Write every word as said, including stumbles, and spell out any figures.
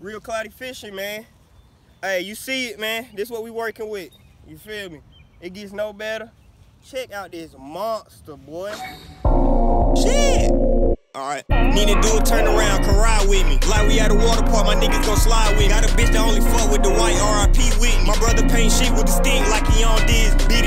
Real Cloudy Fishing, man. Hey, you see it, man. This what we working with. You feel me? It gets no better. Check out this monster, boy. Shit! Alright. Need to do a turnaround, can ride with me. Like we at a water park, my niggas gon' slide with. Got a bitch that only fuck with the white R I P Whitney. My brother paint shit with the stick like he on this. Beat it.